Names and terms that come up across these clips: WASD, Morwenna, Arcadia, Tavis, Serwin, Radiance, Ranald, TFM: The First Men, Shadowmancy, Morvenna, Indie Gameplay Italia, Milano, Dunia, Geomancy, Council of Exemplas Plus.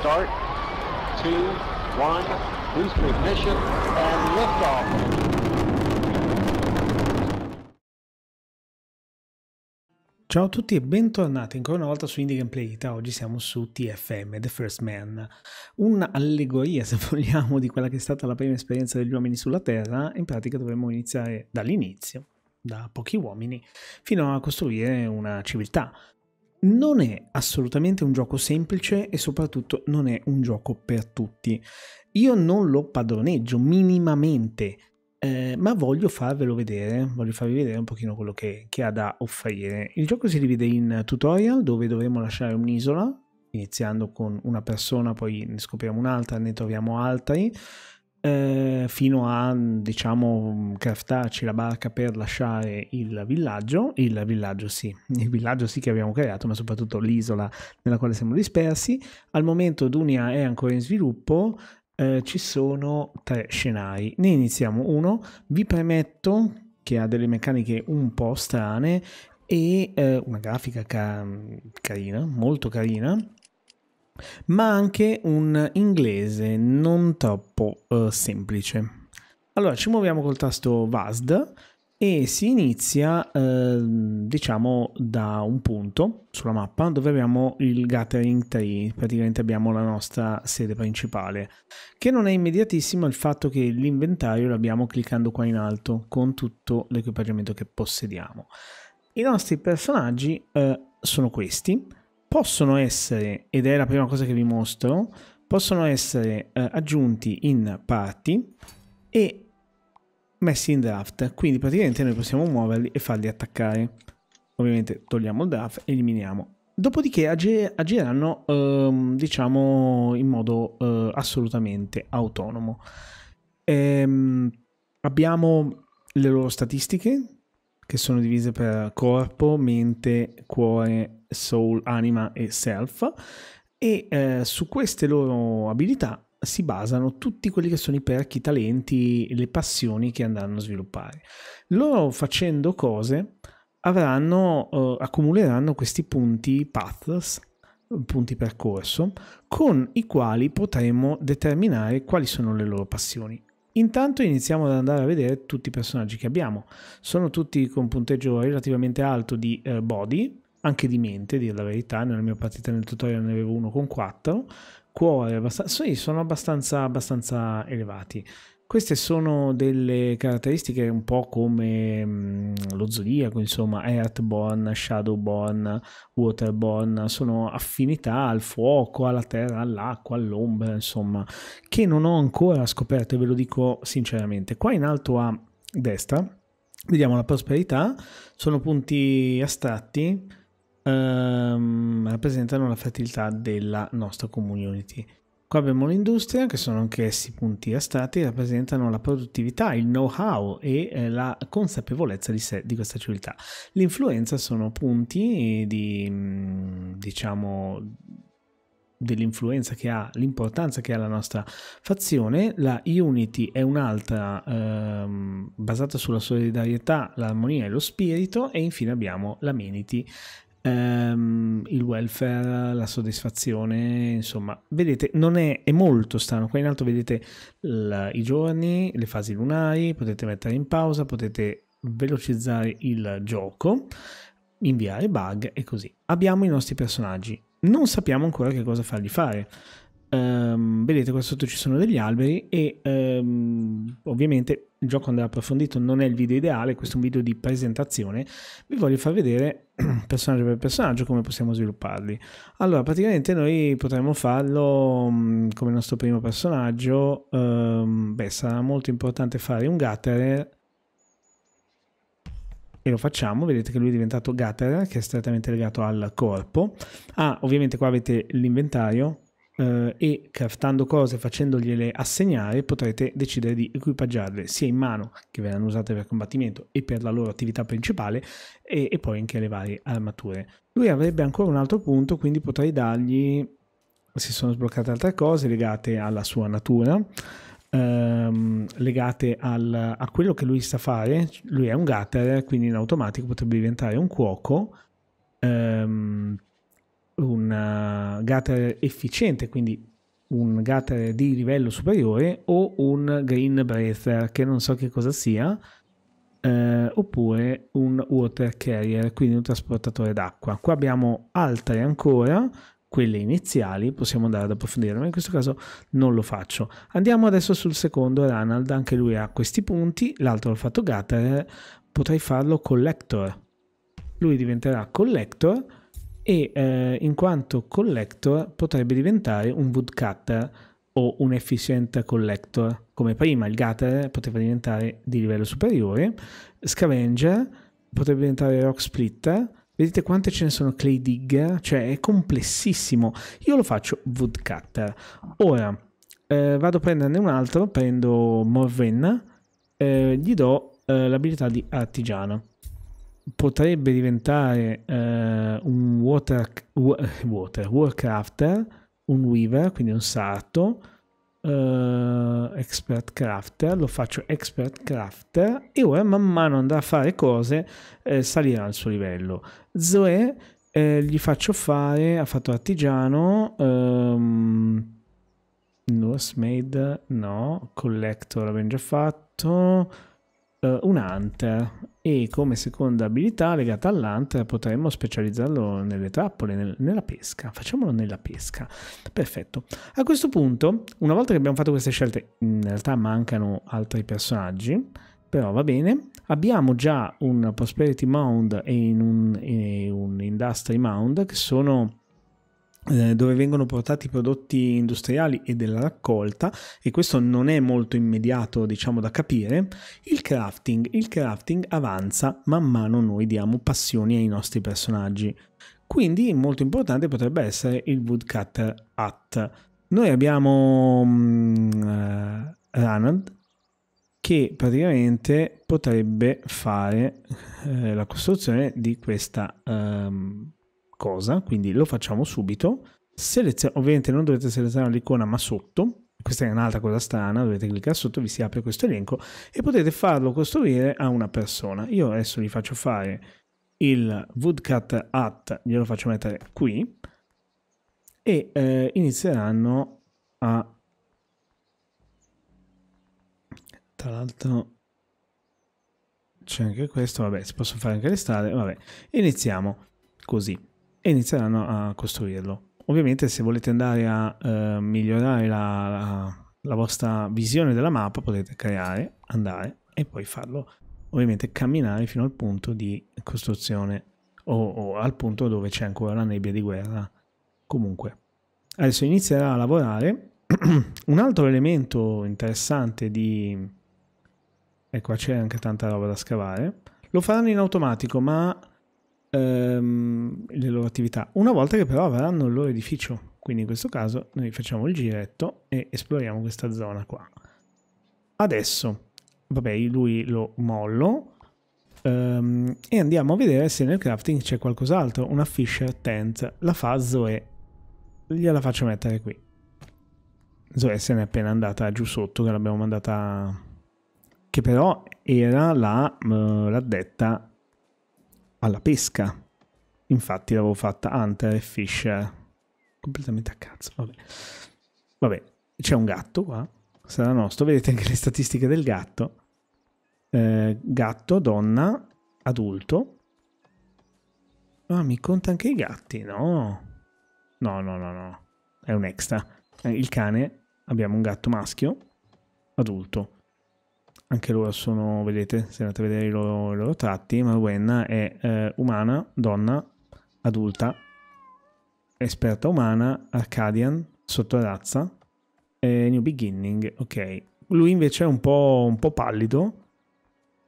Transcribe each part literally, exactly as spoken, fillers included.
Start, two, one, boost for ignition, and liftoff. Ciao a tutti e bentornati ancora una volta su Indie Gameplay Italia. Oggi siamo su T F M, The First Men, un'allegoria, se vogliamo, di quella che è stata la prima esperienza degli uomini sulla Terra. In pratica dovremmo iniziare dall'inizio, da pochi uomini, fino a costruire una civiltà. Non è assolutamente un gioco semplice e soprattutto non è un gioco per tutti. Io non lo padroneggio minimamente, eh, ma voglio farvelo vedere, voglio farvi vedere un pochino quello che, che ha da offrire. Il gioco si divide in tutorial, dove dovremo lasciare un'isola, iniziando con una persona, poi ne scopriamo un'altra, ne troviamo altri, eh, fino a, diciamo, craftarci la barca per lasciare il villaggio, il villaggio sì, il villaggio sì che abbiamo creato, ma soprattutto l'isola nella quale siamo dispersi. Al momento Dunia è ancora in sviluppo, eh, ci sono tre scenari, ne iniziamo uno, vi premetto che ha delle meccaniche un po' strane e eh, una grafica ca carina, molto carina, ma anche un inglese non troppo uh, semplice. Allora ci muoviamo col tasto W A S D e si inizia uh, diciamo da un punto sulla mappa dove abbiamo il gathering tree, praticamente abbiamo la nostra sede principale, che non è immediatissimo il fatto che l'inventario l'abbiamo cliccando qua in alto con tutto l'equipaggiamento che possediamo. I nostri personaggi uh, sono questi. Possono essere, ed è la prima cosa che vi mostro, possono essere eh, aggiunti in parti e messi in draft, quindi praticamente noi possiamo muoverli e farli attaccare. Ovviamente togliamo il draft e eliminiamo. Dopodiché ag- agiranno ehm, diciamo in modo eh, assolutamente autonomo. Ehm, abbiamo le loro statistiche, che sono divise per corpo, mente, cuore, soul, anima e self, e eh, su queste loro abilità si basano tutti quelli che sono i perk, i talenti e le passioni che andranno a sviluppare. Loro, facendo cose, avranno, eh, accumuleranno questi punti paths, punti percorso, con i quali potremo determinare quali sono le loro passioni. Intanto iniziamo ad andare a vedere tutti i personaggi che abbiamo. Sono tutti con punteggio relativamente alto di eh, body, anche di mente, dire la verità. Nella mia partita nel tutorial ne avevo uno con quattro. Cuore abbastanza, sì, sono abbastanza, abbastanza elevati. Queste sono delle caratteristiche un po' come mh, lo zodiaco, insomma, Earthborn, Shadowborn, Waterborn, sono affinità al fuoco, alla terra, all'acqua, all'ombra, insomma, che non ho ancora scoperto e ve lo dico sinceramente. Qua in alto a destra vediamo la prosperità, sono punti astratti, ehm, rappresentano la fertilità della nostra community. Qua abbiamo l'industria, che sono anch'essi punti astratti, rappresentano la produttività, il know-how e eh, la consapevolezza di sé, di questa civiltà. L'influenza sono punti di, diciamo, dell'influenza che ha, l'importanza che ha la nostra fazione. La Unity è un'altra ehm, basata sulla solidarietà, l'armonia e lo spirito, e infine abbiamo l'amenity. Um, il welfare, la soddisfazione, insomma, vedete, non è, è molto strano. Qua in alto vedete il, i giorni, le fasi lunari, potete mettere in pausa, potete velocizzare il gioco, inviare bug e così. Abbiamo i nostri personaggi, non sappiamo ancora che cosa fargli fare. Um, vedete qua sotto ci sono degli alberi e um, ovviamente il gioco andrà approfondito, non è il video ideale, questo è un video di presentazione, vi voglio far vedere personaggio per personaggio come possiamo svilupparli. Allora praticamente noi potremmo farlo um, come nostro primo personaggio, um, beh, sarà molto importante fare un gatherer e lo facciamo. Vedete che lui è diventato gatherer, che è strettamente legato al corpo. Ah, ovviamente qua avete l'inventario. Uh, e craftando cose, facendogliele assegnare, potrete decidere di equipaggiarle sia in mano, che verranno usate per combattimento e per la loro attività principale, e, e poi anche le varie armature. Lui avrebbe ancora un altro punto, quindi potrei dargli, si sono sbloccate altre cose legate alla sua natura, ehm, legate al, a quello che lui sa fare. Lui è un gatherer, quindi in automatico potrebbe diventare un cuoco, ehm, un gutter efficiente, quindi un gutter di livello superiore, o un green breather, che non so che cosa sia, eh, oppure un water carrier, quindi un trasportatore d'acqua. Qua abbiamo altre ancora, quelle iniziali, possiamo andare ad approfondire, ma in questo caso non lo faccio. Andiamo adesso sul secondo, Ranald, anche lui ha questi punti, l'altro l'ho fatto gutter, potrei farlo collector. Lui diventerà collector e eh, in quanto collector potrebbe diventare un woodcutter o un efficient collector. Come prima il gutter poteva diventare di livello superiore, scavenger potrebbe diventare rock splitter. Vedete quante ce ne sono clay digger? Cioè è complessissimo. Io lo faccio woodcutter. Ora eh, vado a prenderne un altro, prendo Morvenna, eh, gli do eh, l'abilità di artigiano. Potrebbe diventare eh, un water, water warcrafter, un weaver, quindi un sarto, eh, expert crafter, lo faccio expert crafter e ora man mano andrà a fare cose, eh, salirà al suo livello. Zoe eh, gli faccio fare, ha fatto artigiano, ehm, nursemaid, no, collector l'abbiamo già fatto, eh, un hunter. E come seconda abilità legata all'Hunter potremmo specializzarlo nelle trappole, nel, nella pesca. Facciamolo nella pesca. Perfetto. A questo punto, una volta che abbiamo fatto queste scelte, in realtà mancano altri personaggi, però va bene. Abbiamo già un Prosperity Mound e in un, in un Industry Mound, che sono eh, dove vengono portati i prodotti industriali e della raccolta, e questo non è molto immediato, diciamo, da capire. Il crafting, il crafting avanza man mano noi diamo passioni ai nostri personaggi, quindi molto importante potrebbe essere il woodcutter hat. Noi abbiamo um, Ranald, che praticamente potrebbe fare eh, la costruzione di questa um, cosa, quindi lo facciamo subito. Selezio- ovviamente non dovete selezionare l'icona ma sotto, questa è un'altra cosa strana, dovete cliccare sotto, vi si apre questo elenco e potete farlo costruire a una persona. Io adesso gli faccio fare il woodcut hat, glielo faccio mettere qui e eh, inizieranno a, tra l'altro c'è anche questo, vabbè, si possono fare anche le strade, vabbè, iniziamo così e inizieranno a costruirlo. Ovviamente se volete andare a eh, migliorare la, la, la vostra visione della mappa potete creare, andare e poi farlo, ovviamente camminare fino al punto di costruzione o, o al punto dove c'è ancora la nebbia di guerra. Comunque adesso inizierà a lavorare. Un altro elemento interessante di... e qua c'è anche tanta roba da scavare, lo faranno in automatico ma le loro attività una volta che però avranno il loro edificio, quindi in questo caso noi facciamo il giretto e esploriamo questa zona qua. Adesso vabbè, lui lo mollo um, e andiamo a vedere se nel crafting c'è qualcos'altro. Una Fisher Tent la fa Zoe, gliela faccio mettere qui. Zoe se n'è appena andata giù sotto, che l'abbiamo mandata, che però era la l'addetta alla pesca, infatti l'avevo fatta Hunter e Fisher completamente a cazzo. Vabbè, vabbè, c'è un gatto qua, sarà nostro. Vedete anche le statistiche del gatto, eh, gatto, donna, adulto. Ah, mi conta anche i gatti? No, no, no, no, no, è un extra. Il cane, abbiamo un gatto maschio adulto. Anche loro sono, vedete, se andate a vedere i loro, i loro tratti, Marwenna è eh, umana, donna, adulta, esperta umana, Arcadian, sottorazza, eh, New Beginning, ok. Lui invece è un po', un po' pallido,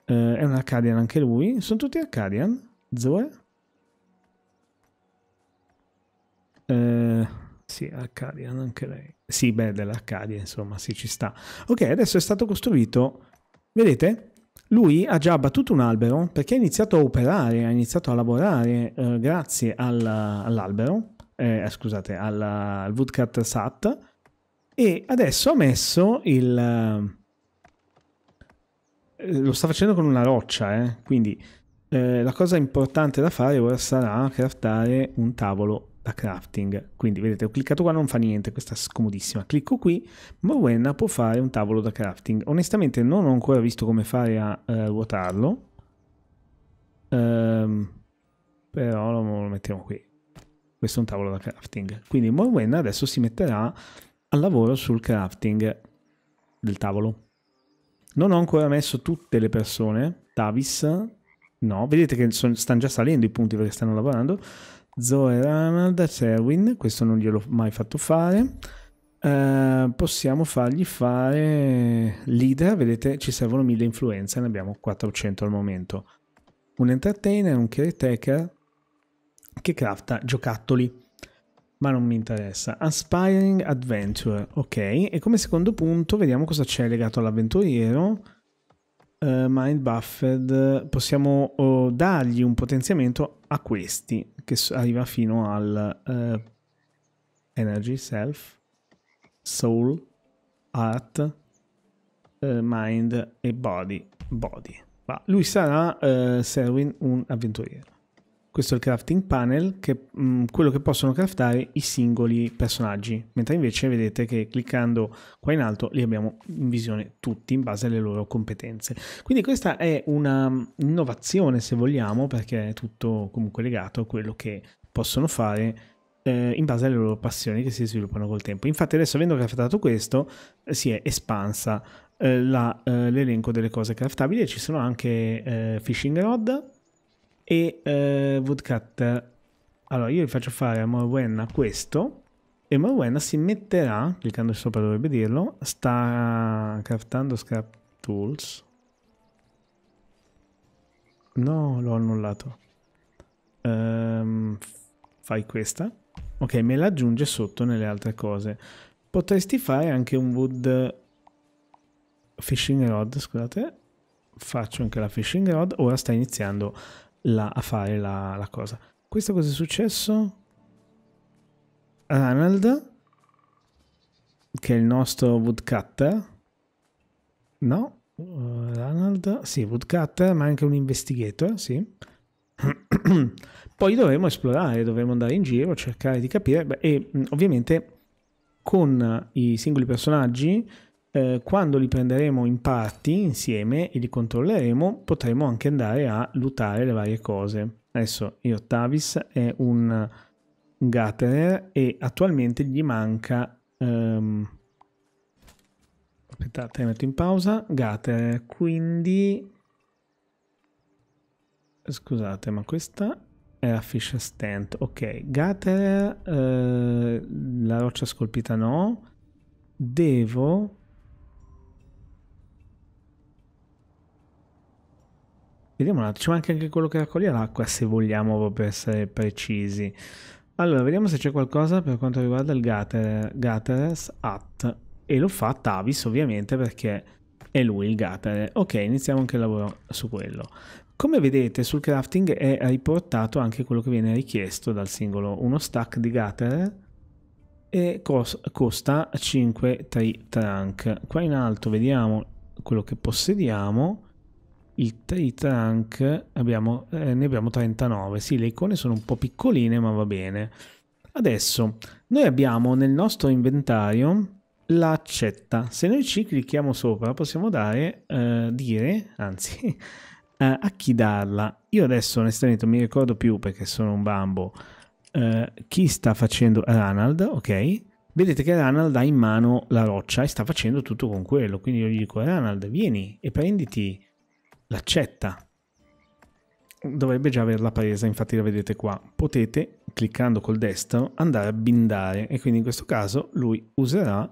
eh, è un Arcadian anche lui, sono tutti Arcadian. Zoe? Eh... Sì, Arcadian anche lei. Sì, beh, dell'Arcadia, insomma, sì, ci sta. Ok, adesso è stato costruito... Vedete? Lui ha già abbattuto un albero perché ha iniziato a operare, ha iniziato a lavorare eh, grazie al, all'albero, eh, scusate, al, al woodcutter sat, e adesso ha messo il... Eh, lo sta facendo con una roccia, eh? Quindi eh, la cosa importante da fare ora sarà craftare un tavolo da crafting. Quindi vedete, ho cliccato qua, non fa niente, questa è scomodissima. Clicco qui, Morwenna può fare un tavolo da crafting. Onestamente non ho ancora visto come fare a eh, ruotarlo, ehm, però lo mettiamo qui. Questo è un tavolo da crafting, quindi Morwenna adesso si metterà al lavoro sul crafting del tavolo. Non ho ancora messo tutte le persone. Tavis no, vedete che sono, stanno già salendo i punti perché stanno lavorando. Zoe, Ranald, Serwin, questo non gliel'ho mai fatto fare. Eh, possiamo fargli fare leader, vedete ci servono mille influenze, ne abbiamo quattrocento al momento. Un entertainer, un caretaker che crafta giocattoli, ma non mi interessa. Aspiring Adventure, ok. E come secondo punto vediamo cosa c'è legato all'avventuriero. Uh, Mind Buffed, possiamo uh, dargli un potenziamento a questi, che arriva fino al uh, Energy, Self, Soul, Art, uh, Mind e Body. Body. Va. Lui sarà, uh, Serwin, un avventuriero. Questo è il crafting panel, che, mh, quello che possono craftare i singoli personaggi, mentre invece vedete che cliccando qua in alto li abbiamo in visione tutti in base alle loro competenze. Quindi questa è una innovazione se vogliamo, perché è tutto comunque legato a quello che possono fare eh, in base alle loro passioni che si sviluppano col tempo. Infatti adesso, avendo craftato questo, si è espansa eh, l'elenco eh, delle cose craftabili, e ci sono anche eh, fishing rod e eh, woodcutter. Allora io vi faccio fare a Morwenna questo, e Morwenna si metterà, cliccando sopra dovrebbe dirlo, sta craftando scrap tools. No, l'ho annullato. Um, fai questa, ok, me la aggiunge sotto nelle altre cose. Potresti fare anche un wood fishing rod, scusate, faccio anche la fishing rod. Ora sta iniziando La, a fare la, la cosa. Questo cosa è successo? Ranald, che è il nostro woodcutter, no? Uh, Ranald, sì, woodcutter, ma anche un investigator, sì. Poi dovremo esplorare, dovremo andare in giro, cercare di capire, beh, e ovviamente con i singoli personaggi, Eh, quando li prenderemo in parti insieme e li controlleremo, potremo anche andare a lootare le varie cose. Adesso io, Tavis è un gatherer e attualmente gli manca ehm... aspettate, metto in pausa gatherer, quindi scusate, ma questa era fish stand, ok. Gatherer, eh, la roccia scolpita no, devo vediamo un attimo, ci manca anche quello che raccoglie l'acqua, se vogliamo per essere precisi. Allora, vediamo se c'è qualcosa per quanto riguarda il gatherer, Gatherer's Hut, e lo fa Tavis ovviamente perché è lui il gatherer. Ok, iniziamo anche il lavoro su quello. Come vedete sul crafting è riportato anche quello che viene richiesto dal singolo. Uno stack di gatherer e costa cinque tree trunk. Qua in alto vediamo quello che possediamo. Il tree trunk abbiamo, eh, ne abbiamo trentanove. Sì, le icone sono un po' piccoline, ma va bene. Adesso noi abbiamo nel nostro inventario l'accetta. Se noi ci clicchiamo sopra possiamo dare, eh, dire, anzi, eh, a chi darla. Io adesso onestamente non mi ricordo più perché sono un bambo. Eh, chi sta facendo? Ranald, ok. Vedete che Ranald ha in mano la roccia e sta facendo tutto con quello. Quindi io gli dico: Ranald, vieni e prenditi l'accetta. Dovrebbe già averla presa, infatti la vedete qua. Potete, cliccando col destro, andare a bindare, e quindi in questo caso lui userà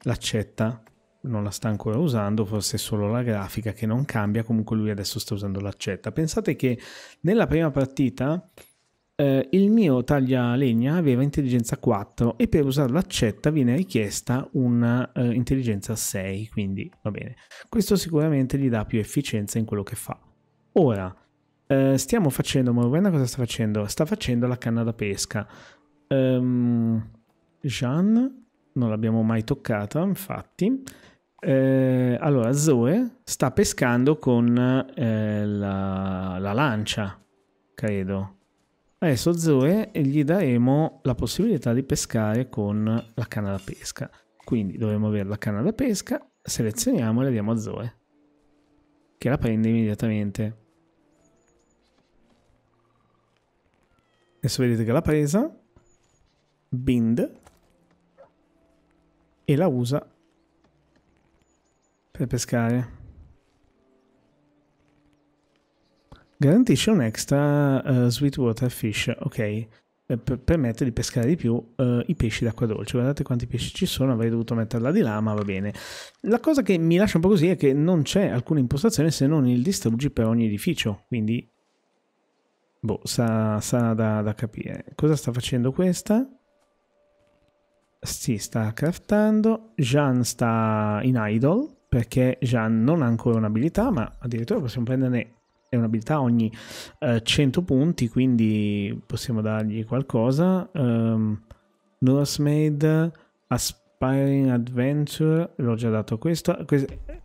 l'accetta. Non la sta ancora usando, forse solo la grafica che non cambia, comunque lui adesso sta usando l'accetta. Pensate che nella prima partita eh, il mio taglialegna aveva intelligenza quattro, e per usare l'accetta viene richiesta un'intelligenza eh, sei, quindi va bene. Questo sicuramente gli dà più efficienza in quello che fa. Ora, eh, stiamo facendo, Morwenna cosa sta facendo? Sta facendo la canna da pesca. Um, Jean, non l'abbiamo mai toccata, infatti. Eh, allora, Zoe sta pescando con eh, la, la lancia, credo. Adesso a Zoe gli daremo la possibilità di pescare con la canna da pesca. Quindi dovremo avere la canna da pesca, selezioniamo e la diamo a Zoe, che la prende immediatamente. Adesso vedete che l'ha presa, bind, e la usa per pescare. Garantisce un extra uh, Sweetwater Fish, ok, eh, per, permette di pescare di più uh, i pesci d'acqua dolce. Guardate quanti pesci ci sono, avrei dovuto metterla di là, ma va bene. La cosa che mi lascia un po' così è che non c'è alcuna impostazione se non il distruggi per ogni edificio, quindi boh, sarà, sarà da, da capire. Cosa sta facendo questa? Si sta craftando, Jean sta in idle, perché Jean non ha ancora un'abilità, ma addirittura possiamo prenderne un'abilità ogni uh, cento punti, quindi possiamo dargli qualcosa. um, Nursemaid, Aspiring Adventure, l'ho già dato questo.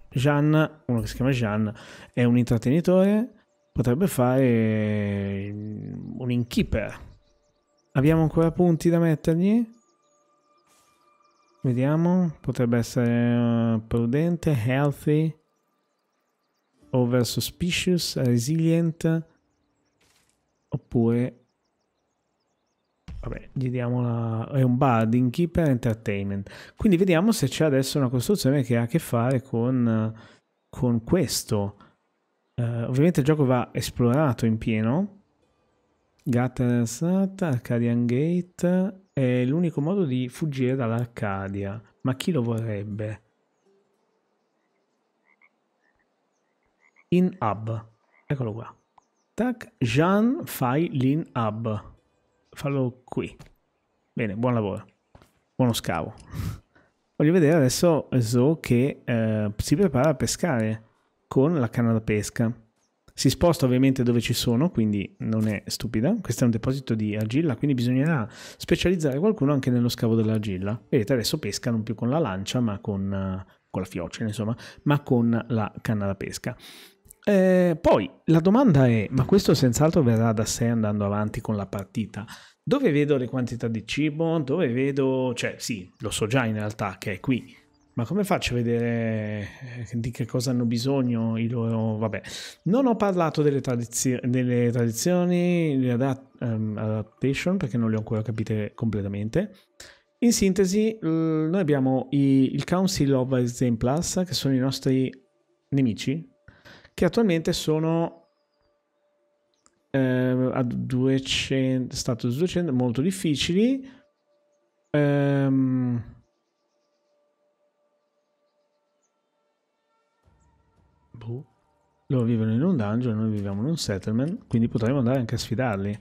Jean, uno che si chiama Jean, è un intrattenitore, potrebbe fare un innkeeper. Abbiamo ancora punti da mettergli? Vediamo, potrebbe essere uh, prudente, healthy, over suspicious, resilient, oppure vabbè, gli diamo la... è un bard, innkeeper, entertainment. Quindi vediamo se c'è adesso una costruzione che ha a che fare con, con questo. Uh, ovviamente il gioco va esplorato in pieno. Gutters, Arcadian Gate è l'unico modo di fuggire dall'Arcadia, ma chi lo vorrebbe? In hub, eccolo qua. Tac, Jean, fai l'in hub. Fallo qui. Bene, buon lavoro. Buono scavo. Voglio vedere adesso Zo che eh, si prepara a pescare con la canna da pesca. Si sposta ovviamente dove ci sono, quindi non è stupida. Questo è un deposito di argilla, quindi bisognerà specializzare qualcuno anche nello scavo dell'argilla. Vedete, adesso pesca non più con la lancia, ma con, con la fiocina, insomma, ma con la canna da pesca. Eh, poi la domanda è, ma questo senz'altro verrà da sé andando avanti con la partita, dove vedo le quantità di cibo, dove vedo, cioè sì, lo so già in realtà che è qui, ma come faccio a vedere di che cosa hanno bisogno i loro, vabbè, non ho parlato delle, tradizio... delle tradizioni, le adapt... um, adaptation, perché non le ho ancora capite completamente. In sintesi, noi abbiamo i... il Council of Exemplas Plus, che sono i nostri nemici, che attualmente sono eh, a duecento, status duecento, molto difficili. Ehm, boh. Loro vivono in un dungeon, noi viviamo in un settlement, quindi potremmo andare anche a sfidarli.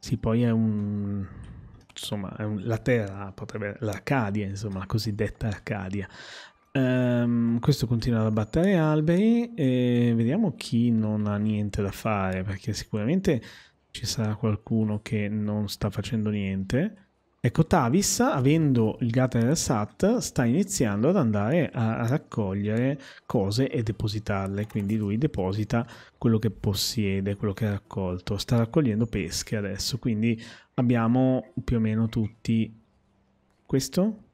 Sì, poi è un... insomma, è un, la terra, potrebbe... l'Arcadia, insomma, la cosiddetta Arcadia. Um, questo continua ad abbattere alberi e vediamo chi non ha niente da fare, perché sicuramente ci sarà qualcuno che non sta facendo niente. Ecco, Tavis, avendo il Gatherer Sat, sta iniziando ad andare a raccogliere cose e depositarle, quindi lui deposita quello che possiede, quello che ha raccolto, sta raccogliendo pesche adesso, quindi abbiamo più o meno tutti. Questo?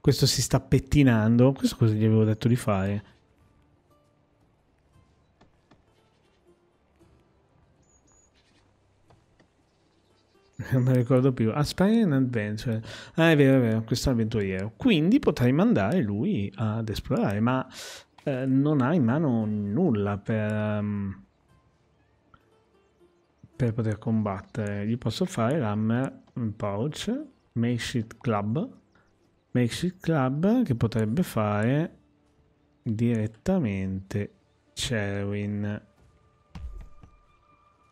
Questo si sta pettinando. Questo cosa gli avevo detto di fare? Non mi ricordo più. Aspiring Adventure. Ah, è vero, è vero. Questo è un avventuriero. Quindi potrei mandare lui ad esplorare, ma eh, non ha in mano nulla per, um, per poter combattere. Gli posso fare l'Hammer Pouch, Makeshift Club. Makeshift Club che potrebbe fare direttamente Cerwin.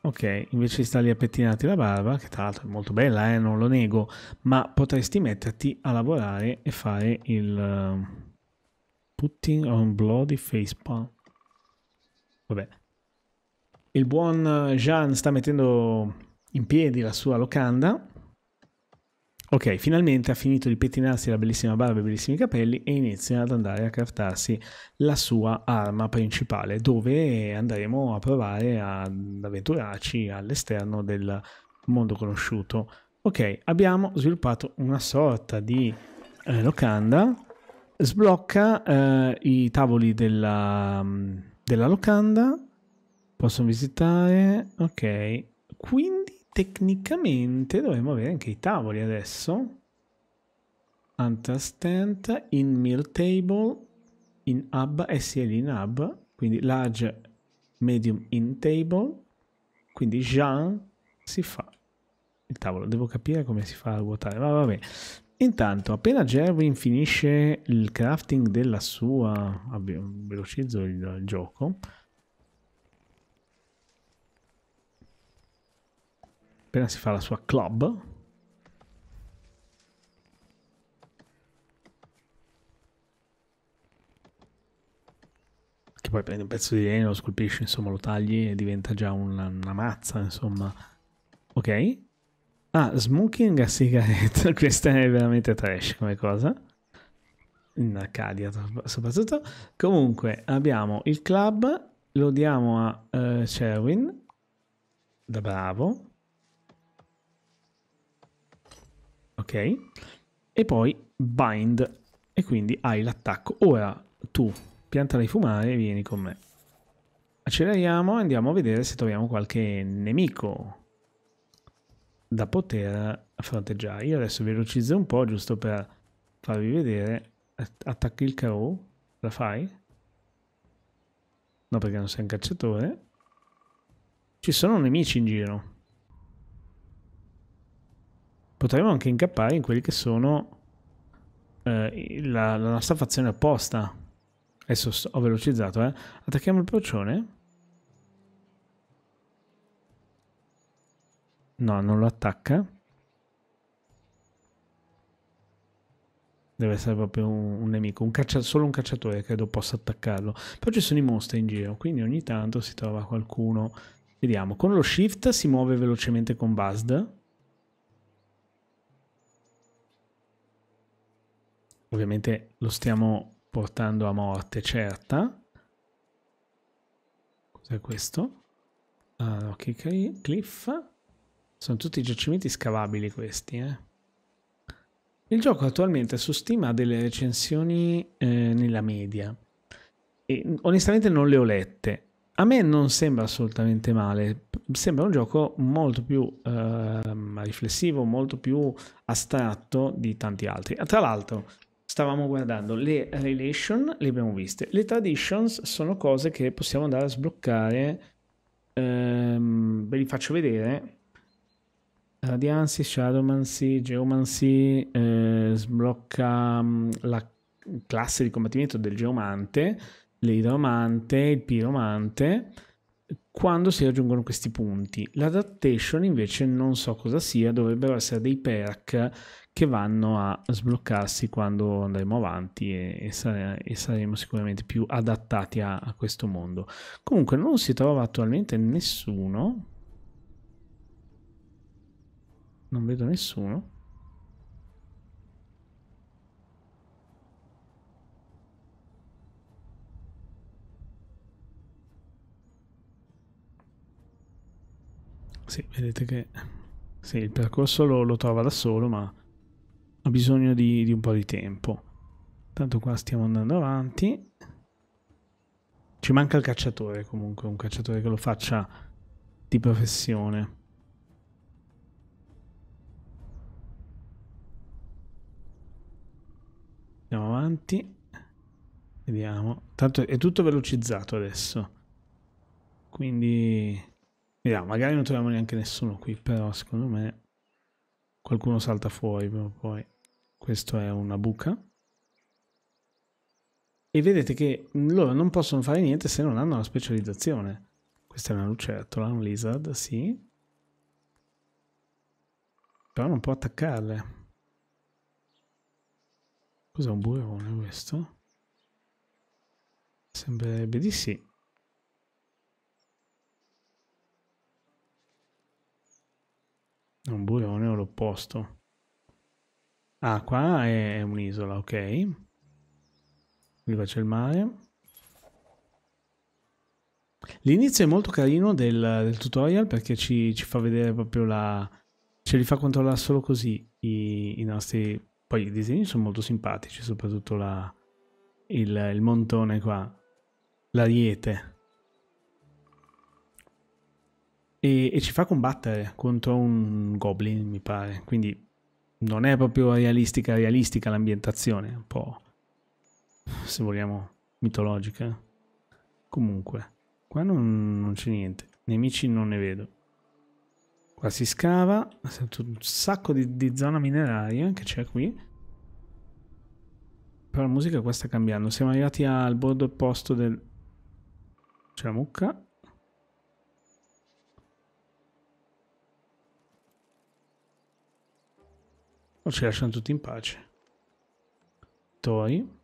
Ok, invece sta lì a pettinarti la barba, che tra l'altro è molto bella, eh, non lo nego, ma potresti metterti a lavorare e fare il putting on bloody face palm. Vabbè. Il buon Jean sta mettendo in piedi la sua locanda. Ok, finalmente ha finito di pettinarsi la bellissima barba e i bellissimi capelli e inizia ad andare a craftarsi la sua arma principale, dove andremo a provare ad avventurarci all'esterno del mondo conosciuto. Ok, abbiamo sviluppato una sorta di eh, locanda, sblocca eh, i tavoli della, della locanda, posso visitare, ok, quindi tecnicamente dovremmo avere anche i tavoli adesso. Hunter stand, in meal table, in hub, S L in hub, quindi large, medium in table, quindi già si fa il tavolo. Devo capire come si fa a ruotare, ma vabbè. Intanto appena Gerwin finisce il crafting della sua... velocizzo il, il gioco. Appena si fa la sua club, che poi prende un pezzo di legno, lo scolpisce, insomma lo tagli e diventa già una, una mazza, insomma. Ok. Ah, smoking a sigaretta, questa è veramente trash come cosa. In Arcadia soprattutto. Comunque abbiamo il club, lo diamo a uh, Sherwin, da bravo. Ok, e poi bind, e quindi hai l'attacco. Ora tu piantala di fumare e vieni con me. Acceleriamo e andiamo a vedere se troviamo qualche nemico da poter fronteggiare. Io adesso velocizzo un po', giusto per farvi vedere. Attacchi il crow, la fai? No, perché non sei un cacciatore. Ci sono nemici in giro. Potremmo anche incappare in quelli che sono eh, la, la nostra fazione opposta. Adesso sto, ho velocizzato, eh. Attacchiamo il procione. No, non lo attacca. Deve essere proprio un, un nemico. Un caccia, solo un cacciatore credo possa attaccarlo. Poi ci sono i mostri in giro, quindi ogni tanto si trova qualcuno. Vediamo. Con lo shift si muove velocemente con W A S D. Ovviamente lo stiamo portando a morte certa. Cos'è questo? Ah, no, cliff. Sono tutti giacimenti scavabili questi, eh. Il gioco attualmente su Steam ha delle recensioni eh, nella media. E onestamente non le ho lette. A me non sembra assolutamente male. Sembra un gioco molto più eh, riflessivo, molto più astratto di tanti altri. Tra l'altro... stavamo guardando le relation, le abbiamo viste. Le traditions sono cose che possiamo andare a sbloccare. Ehm, ve li faccio vedere. Radiance, Shadowmancy, Geomancy, eh, sblocca la classe di combattimento del geomante, l'idromante, il piromante, quando si raggiungono questi punti. L'adaptation invece non so cosa sia, dovrebbero essere dei perk che vanno a sbloccarsi quando andremo avanti e, e, sare, e saremo sicuramente più adattati a, a questo mondo. Comunque non si trova attualmente nessuno. Non vedo nessuno. Sì, vedete che sì, il percorso lo, lo trova da solo, ma... ho bisogno di, di un po' di tempo. Tanto qua stiamo andando avanti. Ci manca il cacciatore comunque. Un cacciatore che lo faccia di professione. Andiamo avanti. Vediamo. Tanto è tutto velocizzato adesso. Quindi... vediamo. Magari non troviamo neanche nessuno qui. Però secondo me qualcuno salta fuori però poi. Questo è una buca. E vedete che loro non possono fare niente se non hanno la specializzazione. Questa è una lucertola, un lizard, sì. Però non può attaccarle. Cos'è un burrone questo? Sembrerebbe di sì. È un burrone o l'opposto. Ah, qua è un'isola, ok. Qui c'è il mare. L'inizio è molto carino del, del tutorial perché ci, ci fa vedere proprio la... ce li fa controllare solo così i, i nostri... Poi i disegni sono molto simpatici, soprattutto la, il, il montone qua, l'ariete. E, e ci fa combattere contro un goblin, mi pare. Quindi non è proprio realistica, realistica l'ambientazione, un po', se vogliamo, mitologica. Comunque, qua non, non c'è niente, nemici non ne vedo. Qua si scava, sento un sacco di, di zona mineraria che c'è qui. Però la musica qua sta cambiando, siamo arrivati al bordo opposto del... C'è la mucca. O ci lasciano tutti in pace. Tori.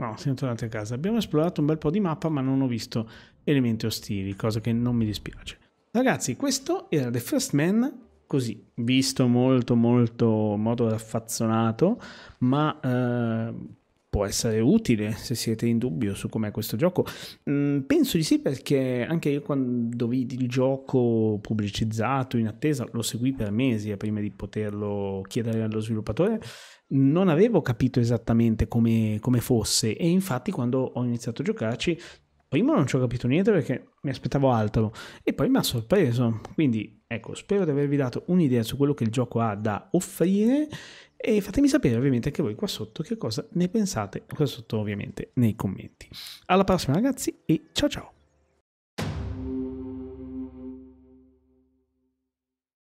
No, siamo tornati a casa. Abbiamo esplorato un bel po' di mappa, ma non ho visto elementi ostili, cosa che non mi dispiace. Ragazzi, questo era The First Man, così, visto molto, molto in modo raffazzonato, ma... Eh, può essere utile se siete in dubbio su com'è questo gioco. Mm, penso di sì, perché anche io quando vidi il gioco pubblicizzato in attesa lo seguì per mesi prima di poterlo chiedere allo sviluppatore. Non avevo capito esattamente come, come fosse, e infatti quando ho iniziato a giocarci prima non ci ho capito niente perché mi aspettavo altro, e poi mi ha sorpreso. Quindi ecco, spero di avervi dato un'idea su quello che il gioco ha da offrire. E fatemi sapere ovviamente anche voi qua sotto che cosa ne pensate, qua sotto ovviamente nei commenti. Alla prossima ragazzi e ciao ciao!